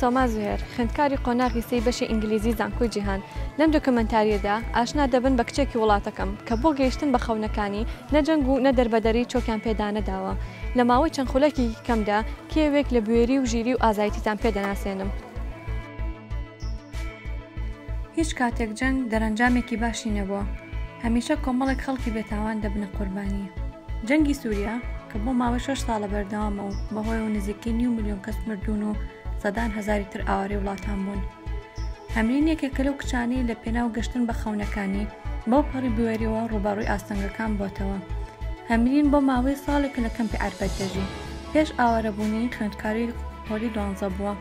سوما زوهر خوێندکاری قۆناغی بەشی ئینگلیزی زانکۆی جیهان لەم دۆکومەنتاریەدا ئاشنا دەبن بە کچێکی وڵاتەکەم کە بۆ گەیشتن بە خەونەکانی نەجەنگ و نەدەربەدەری چۆکیان پێدانەداوە لە ماوەی چەند خولەکی کەمدا کێوێک لە بوێری و ژیری و ئازایەتیتان پێدەناسێنم. هیچ کاتێک جەنگ دەرەنجامێکی باشی نەبووە، هەمیشە کۆمەڵێک خەڵکی بێتاوان دەبنە قوربانی. جەنگی سووریا کە بۆ ماوەی 6 ساڵە بەردەوامە و بەهۆی و نزیکەی نیو ملیۆن کەس مردوون و سەدان هەزاری تر ئاوارەی وڵاتان بوون. هەمرین یەکێکە لەو کچانەی لە پێناو گەشتن بە خەونەکانی بەو پەڕی بوێریەوە ڕووباڕووی ئاستەنگەکان بۆتەوە. هەمرین بۆ ماوەی ساڵێک لە کەمپی ئاربەت دەژی، پێش ئاوارەبوونی خوێندکاری پۆلی 12 بووە.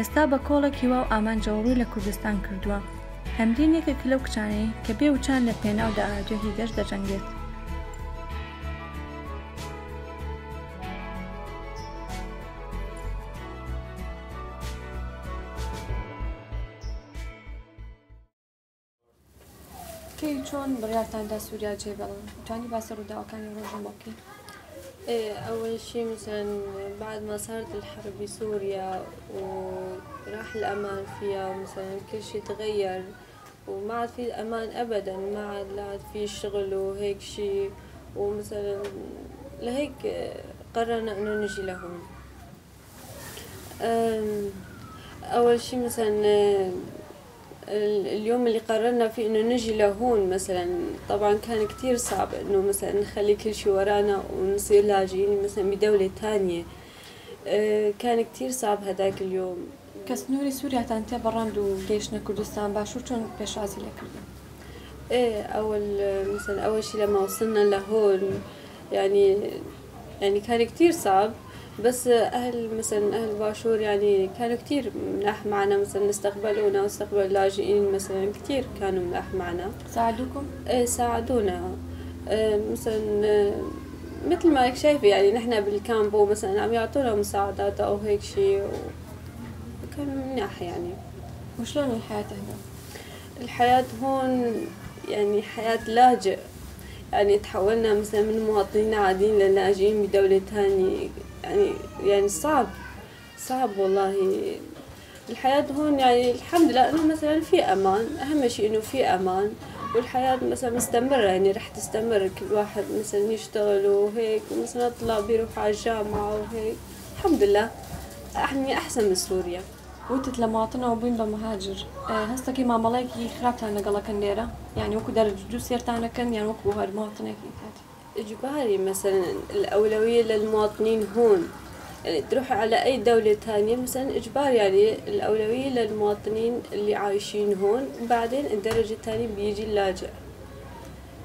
ئێستا بە کۆڵێکی وا و ئامانجەوڕووی لە کوردستان کردووە. هەمرین یەکێکە لەو کچانەی کە بێ وچان لە پێناودا ئاجۆهی گەشت دەجەنگێت. کی چون بریاتان در سوریا جبل توانی باسی رو داوکانی روزم باکی. أول شيء مثلا بعد ما صارت الحرب بسوريا وراح الأمان فيها مثلا كل شيء تغير وما عاد في الأمان أبدا، ما عاد لا عاد في شغل وهيك شيء، ومثلا لهيك قررنا إنه نجي لهون. أول شيء مثلا اليوم اللي قررنا فيه انه نجي لهون مثلا طبعا كان كتير صعب انه مثلا نخلي كل شيء ورانا ونصير لاجئين مثلا بدولة ثانية. كان كتير صعب هذاك اليوم. كسنوري سوريا تنتهي براند وجيشنا كردستان باشو شلون باش عازله كردستان. ايه اول شيء لما وصلنا لهون يعني كان كتير صعب، بس أهل باشور يعني كانوا كتير ملاح معنا، مثلا استقبلونا واستقبلوا اللاجئين مثلا كتير كانوا ملاح معنا. ساعدوكم؟ ايه ساعدونا. مثلا مثل ما شايفة يعني نحن بالكامبو مثلا عم يعطونا مساعدات أو هيك شيء، كان منيح يعني. وشلون الحياة هنا؟ الحياة هون يعني حياة لاجئ، يعني تحولنا مثلا من مواطنين عاديين للاجئين بدولة ثانية، يعني صعب والله. الحياة هون يعني الحمد لله انه مثلا في امان، اهم شيء انه في امان، والحياة مثلا مستمرة يعني رح تستمر، كل واحد مثلا يشتغل وهيك، مثلا الطلاب يروحوا على الجامعة وهيك. الحمد لله يعني احسن من سوريا. وانت لمواطنة وبين بمهاجر هسه كي معاملاتي خربتها نقلك النيرة يعني وكو درج جو سيرتها كان يعني وكو هاد مواطنك إجباري مثلا الأولوية للمواطنين هون، يعني تروح على أي دولة ثانية مثلا إجباري يعني الأولوية للمواطنين اللي عايشين هون، وبعدين الدرجة الثانية بيجي اللاجئ،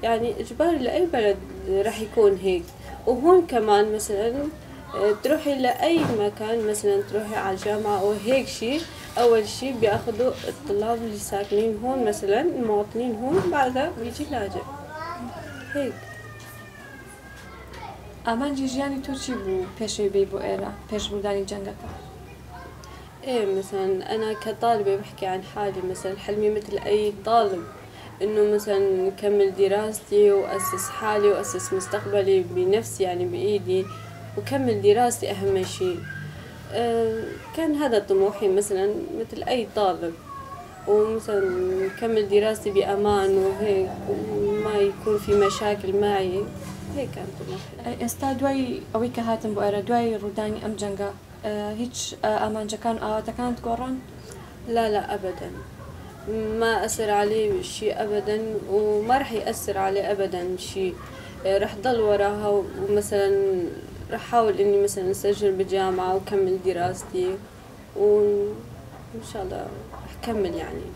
يعني إجباري لأي بلد راح يكون هيك. وهون كمان مثلا تروحي لأي مكان مثلا تروحي على الجامعة أو هيك شيء، أول شيء بياخذوا الطلاب اللي ساكنين هون مثلا المواطنين هون، بعدها بيجي اللاجئ هيك. امان جیجیانی تو چی بود پیشوی بی بو ایرا پیش بودنی جنگکا؟ ايه مثلا انا كطالبة بحكي عن حالي، مثلا حلمي مثل اي طالب انه مثلا اكمل دراستي واسس حالي واسس مستقبلي بنفسي يعني بايدي، وكمل دراستي اهم شيء. كان هذا طموحي مثلا مثل اي طالب، ومثلا كمل دراستي بامان وهيك وما يكون في مشاكل معي، هيك كان طموحي. استاد دوای ئەوەی کە هاتم بۆ ئێرە دوای ڕوودانی ئەم جەنگە هیچ ئامانجەکان و ئاواتەکانت گۆڕان؟ لا ابدا، ما اثر عليه شيء ابدا وما راح ياثر عليه ابدا شيء. راح ضل وراها، ومثلا راح احاول اني مثلا اسجل بالجامعه واكمل دراستي وان شاء الله راح اكمل يعني.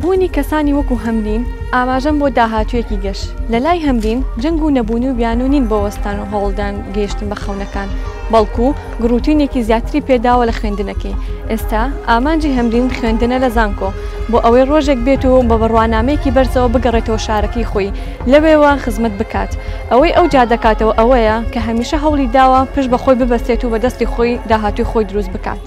بوونی کەسانی وەکو هەمرین ئاماژەم بۆ داهاتوویەکی گەشت. لەلای هەمرین جەنگ و نەبوونی و بیان و نین بەوەستان و هەوڵدان گەیشتن بە خەونەکان، بەڵکو گروتینێکی زیاتری پێداوە لە خوێندنەکەی. ئێستا ئامانجی هەمرین خوێندنە لە زانکۆ بۆ ئەوەی ڕۆژێک بێت و بە بڕوانامەیەکی بەرزەوە بگەڕێتەوە شارەکەی خۆی، لەوێوە خزمەت بکات. ئەوەی ئەو جا دەکاتەوە ئەوەیە کە هەمیشە هەوڵی داوە پشت بە خۆی ببەستێت و بە دەستی خۆی داهاتوی خۆی دروست بکات.